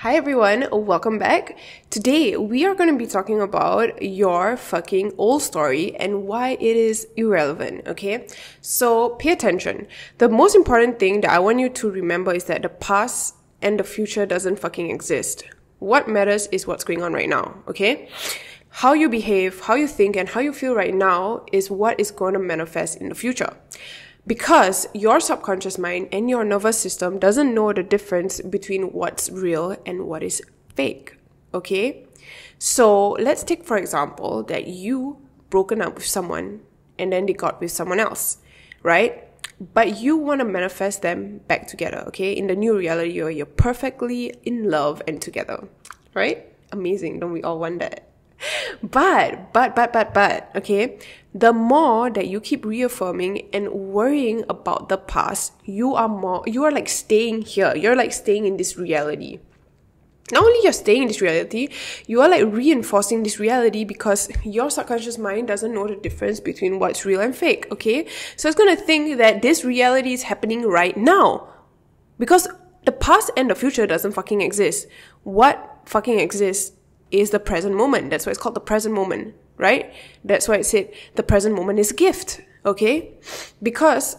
Hi everyone, welcome back. Today we are going to be talking about your fucking old story and why it is irrelevant, okay? So pay attention. The most important thing that I want you to remember is that the past and the future doesn't fucking exist. What matters is what's going on right now, okay? How you behave, how you think, and how you feel right now is what is going to manifest in the future. Because your subconscious mind and your nervous system doesn't know the difference between what's real and what is fake, okay? So let's take, for example, that you broken up with someone and then they got with someone else, right? But you want to manifest them back together, okay? In the new reality, you're perfectly in love and together, right? Amazing, don't we all want that? But, okay, the more that you keep reaffirming and worrying about the past, you are like staying here. You're like staying in this reality. Not only you're staying in this reality, you are like reinforcing this reality because your subconscious mind doesn't know the difference between what's real and fake, okay? So it's going to think that this reality is happening right now because the past and the future doesn't fucking exist. What fucking exists is the present moment. That's why it's called the present moment, right? That's why it said the present moment is a gift, okay? Because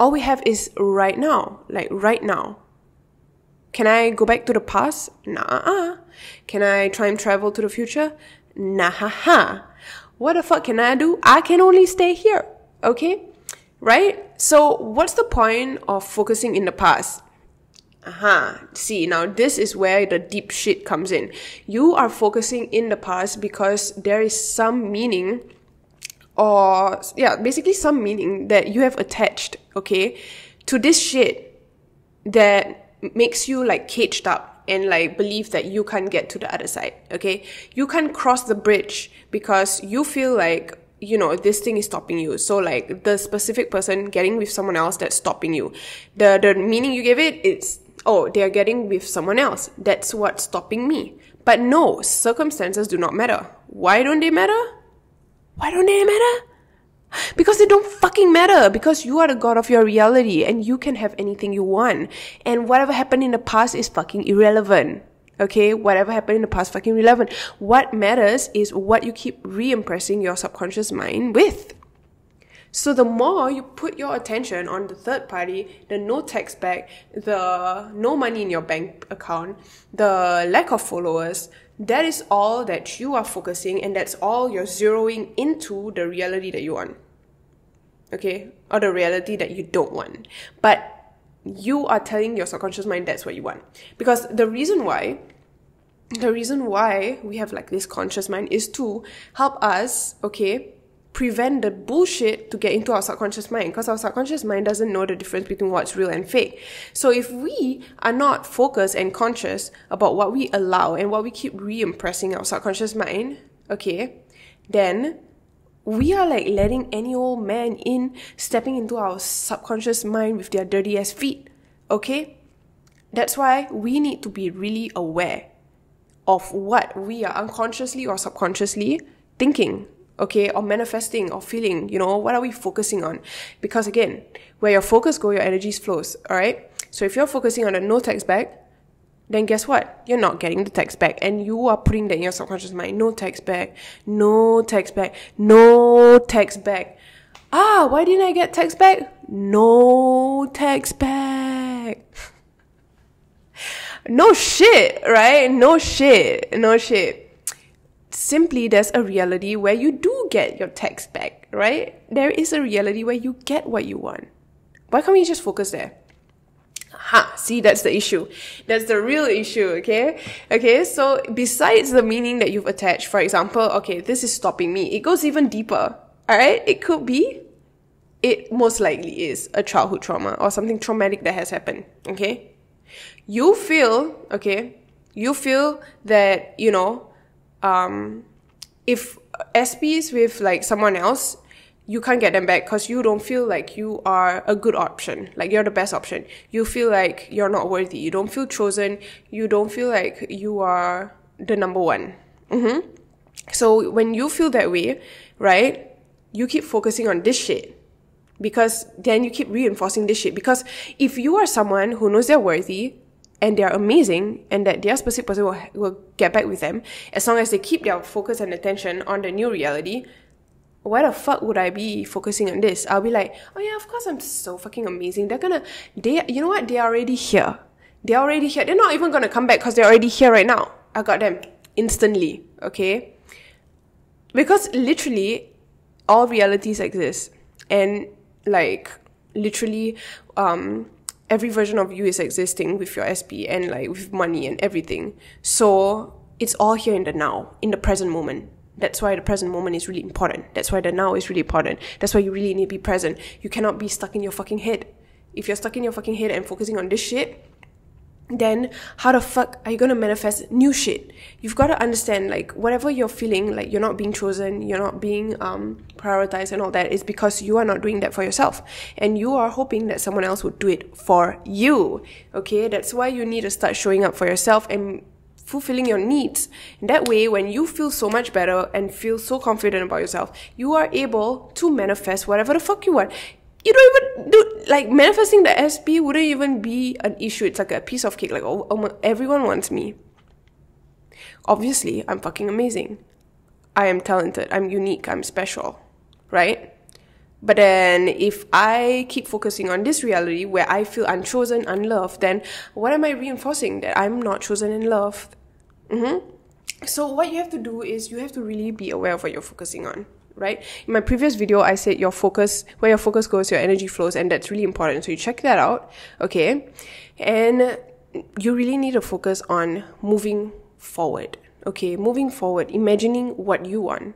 all we have is right now, like right now. Can I go back to the past? Nah. Can I try and travel to the future? Nah. What the fuck can I do? I can only stay here, okay? Right? So what's the point of focusing in the past? See, now this is where the deep shit comes in. You are focusing in the past because there is some meaning or, yeah, basically some meaning that you have attached, okay, to this shit that makes you like caged up and like believe that you can't get to the other side, okay? You can't cross the bridge because you feel like, you know, this thing is stopping you. So like the specific person getting with someone else that's stopping you. The meaning you give it, it's, oh, they are getting with someone else. That's what's stopping me. But no, circumstances do not matter. Why don't they matter? Why don't they matter? Because they don't fucking matter. Because you are the god of your reality and you can have anything you want. And whatever happened in the past is fucking irrelevant. Okay, whatever happened in the past fucking irrelevant. What matters is what you keep re-impressing your subconscious mind with. So the more you put your attention on the third party, the no tax back, the no money in your bank account, the lack of followers, that is all that you are focusing and that's all you're zeroing into the reality that you want. Okay, or the reality that you don't want. But you are telling your subconscious mind that's what you want. Because the reason why we have like this conscious mind is to help us, okay, prevent the bullshit to get into our subconscious mind. Because our subconscious mind doesn't know the difference between what's real and fake. So if we are not focused and conscious about what we allow and what we keep re-impressing our subconscious mind, okay, then we are like letting any old man in, stepping into our subconscious mind with their dirty ass feet, okay? That's why we need to be really aware of what we are unconsciously or subconsciously thinking, okay? Or manifesting or feeling, you know, what are we focusing on? Because again, where your focus goes, your energies flows, alright? So if you're focusing on a no text bag, then guess what? You're not getting the text back and you are putting that in your subconscious mind. No text back, no text back, no text back. Ah, why didn't I get text back? No text back. No shit, right? No shit. Simply, there's a reality where you do get your text back, right? There is a reality where you get what you want. Why can't we just focus there? See, that's the issue. That's the real issue, okay? Okay, so besides the meaning that you've attached, for example, okay, this is stopping me. It goes even deeper, all right? It could be, it most likely is a childhood trauma or something traumatic that has happened, okay? You feel that, you know, if SP is with like someone else, you can't get them back because you don't feel like you are a good option. Like you're the best option. You feel like you're not worthy. You don't feel chosen. You don't feel like you are the number one. So when you feel that way, right, you keep focusing on this shit. Because then you keep reinforcing this shit. Because if you are someone who knows they're worthy, and they're amazing, and that the specific person will get back with them, as long as they keep their focus and attention on the new reality, why the fuck would I be focusing on this? I'll be like, oh yeah, of course I'm so fucking amazing. You know what? They're already here. They're already here. They're not even gonna come back because they're already here right now. I got them instantly, okay? Because literally, all realities exist. And like, literally, every version of you is existing with your SP and like with money and everything. So it's all here in the now, in the present moment. That's why the present moment is really important. That's why the now is really important. That's why you really need to be present. You cannot be stuck in your fucking head. If you're stuck in your fucking head and focusing on this shit, then how the fuck are you gonna manifest new shit? You've got to understand, like, whatever you're feeling, like, you're not being chosen, you're not being prioritized and all that, is because you are not doing that for yourself. And you are hoping that someone else would do it for you, okay? That's why you need to start showing up for yourself and fulfilling your needs. And that way, when you feel so much better and feel so confident about yourself, you are able to manifest whatever the fuck you want. You don't even do, like, manifesting the SP wouldn't even be an issue. It's like a piece of cake. Like, oh, everyone wants me. Obviously, I'm fucking amazing. I am talented. I'm unique. I'm special, right? But then if I keep focusing on this reality where I feel unchosen, unloved, then what am I reinforcing? That I'm not chosen and loved. So what you have to do is you have to really be aware of what you're focusing on. Right? In my previous video, I said your focus, where your focus goes, your energy flows, and that's really important. So you check that out, okay? And you really need to focus on moving forward, okay? Moving forward, imagining what you want,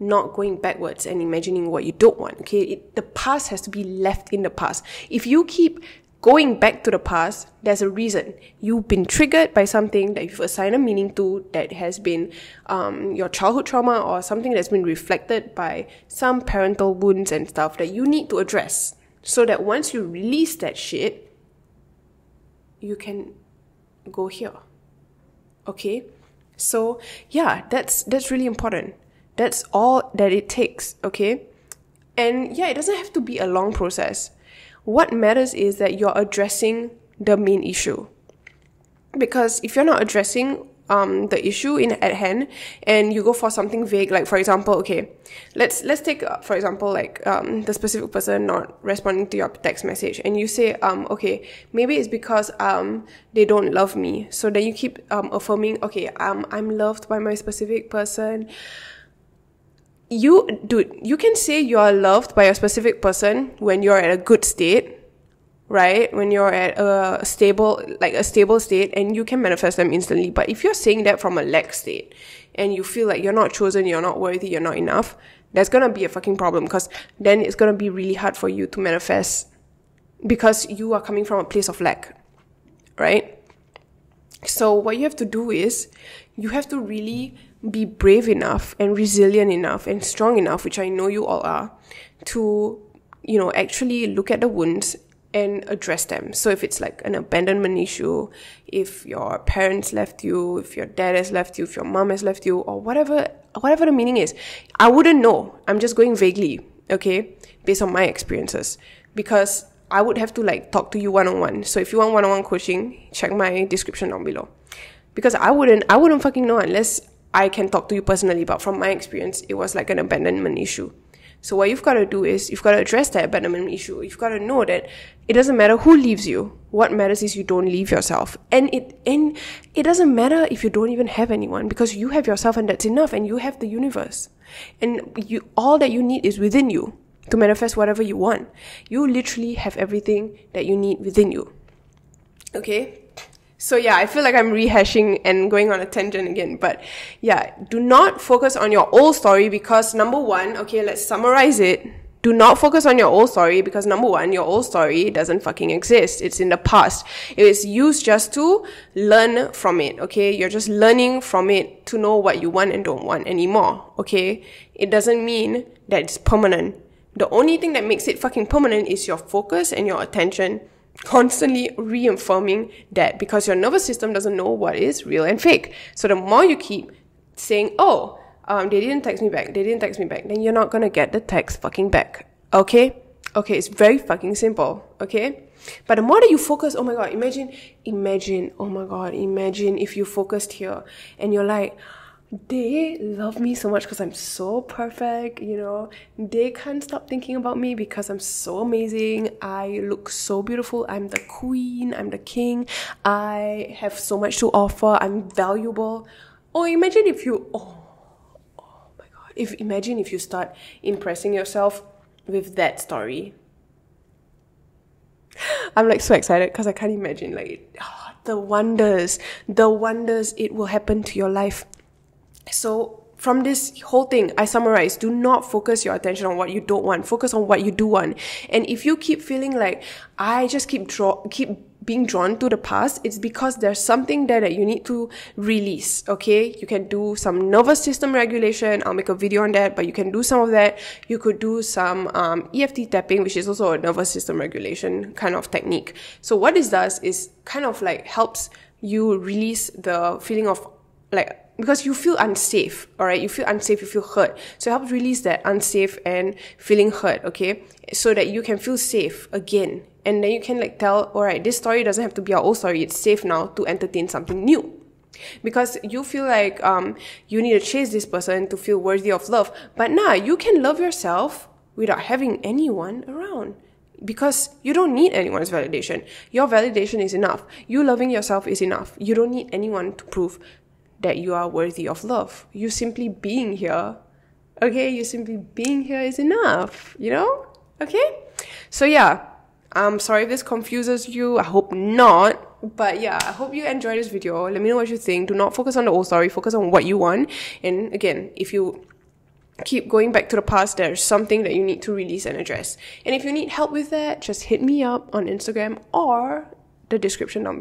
not going backwards and imagining what you don't want, okay? The past has to be left in the past. If you keep going back to the past, there's a reason. You've been triggered by something that you've assigned a meaning to, that has been your childhood trauma or something that's been reflected by some parental wounds and stuff that you need to address, so that once you release that shit, you can go here. Okay? So yeah, that's really important. That's all that it takes, okay? And yeah, it doesn't have to be a long process. What matters is that you're addressing the main issue. Because if you're not addressing the issue at hand, and you go for something vague, like, for example, okay, let's take, for example, like, the specific person not responding to your text message, and you say, okay, maybe it's because they don't love me. So then you keep affirming, okay, I'm loved by my specific person. You can say you are loved by a specific person when you're at a good state, right? When you're at a stable, like a stable state, and you can manifest them instantly. But if you're saying that from a lack state and you feel like you're not chosen, you're not worthy, you're not enough, that's going to be a fucking problem, because then it's going to be really hard for you to manifest, because you are coming from a place of lack, right? So what you have to do is you have to really be brave enough and resilient enough and strong enough, which I know you all are, to, you know, actually look at the wounds and address them. So if it's like an abandonment issue, if your parents left you, if your dad has left you, if your mom has left you, or whatever the meaning is, I wouldn't know. I'm just going vaguely, okay, based on my experiences, because I would have to like talk to you one-on-one. So if you want one-on-one coaching, check my description down below, because I wouldn't fucking know unless I can talk to you personally. But from my experience, it was like an abandonment issue. So what you've got to do is you've got to address that abandonment issue. You've got to know that it doesn't matter who leaves you. What matters is you don't leave yourself. And it doesn't matter if you don't even have anyone, because you have yourself and that's enough, and you have the universe. And you, all that you need is within you to manifest whatever you want. You literally have everything that you need within you. Okay? So yeah, I feel like I'm rehashing and going on a tangent again, but yeah, do not focus on your old story, because number one, okay, let's summarize it. Do not focus on your old story, because number one, your old story doesn't fucking exist. It's in the past. It is used just to learn from it, okay? You're just learning from it to know what you want and don't want anymore, okay? It doesn't mean that it's permanent. The only thing that makes it fucking permanent is your focus and your attention, constantly reaffirming that, because your nervous system doesn't know what is real and fake. So the more you keep saying, oh, they didn't text me back, they didn't text me back, then you're not gonna get the text fucking back. Okay? Okay, it's very fucking simple. Okay? But the more that you focus, oh my God, imagine if you focused here and you're like, they love me so much because I'm so perfect, you know. They can't stop thinking about me because I'm so amazing. I look so beautiful. I'm the queen. I'm the king. I have so much to offer. I'm valuable. Or imagine if you, oh my God. Imagine if you start impressing yourself with that story. I'm like so excited because I can't imagine like the wonders it will happen to your life. So from this whole thing, I summarize, do not focus your attention on what you don't want. Focus on what you do want. And if you keep feeling like, I just keep being drawn to the past, it's because there's something there that you need to release, okay? You can do some nervous system regulation. I'll make a video on that, but you can do some of that. You could do some EFT tapping, which is also a nervous system regulation kind of technique. So what this does is kind of like helps you release the feeling of like, because you feel unsafe, all right? You feel unsafe, you feel hurt. So it helps release that unsafe and feeling hurt, okay? So that you can feel safe again. And then you can like tell, all right, this story doesn't have to be our old story. It's safe now to entertain something new. Because you feel like you need to chase this person to feel worthy of love. But nah, you can love yourself without having anyone around. Because you don't need anyone's validation. Your validation is enough. You loving yourself is enough. You don't need anyone to prove that you are worthy of love. You simply being here, okay? You simply being here is enough, you know? Okay? So yeah, I'm sorry if this confuses you. I hope not. But yeah, I hope you enjoy this video. Let me know what you think. Do not focus on the old story. Focus on what you want. And again, if you keep going back to the past, there's something that you need to release and address. And if you need help with that, just hit me up on Instagram or the description down below.